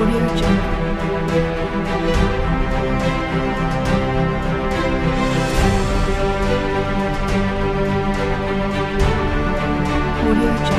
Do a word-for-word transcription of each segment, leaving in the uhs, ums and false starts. Audio Jungle. Audio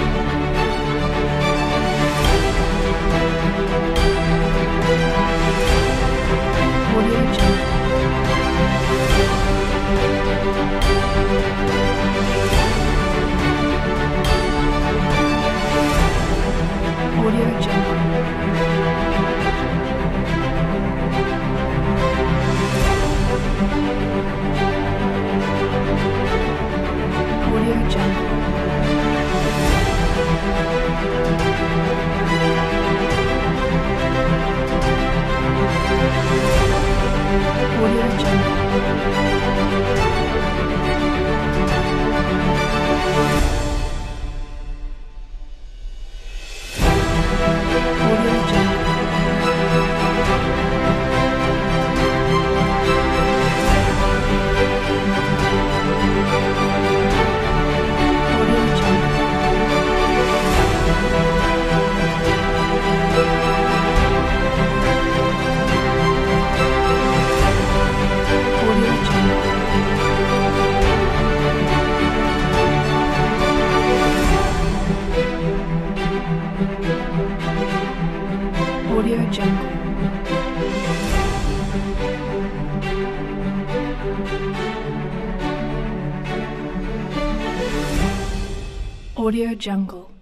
Jungle. Audio Jungle.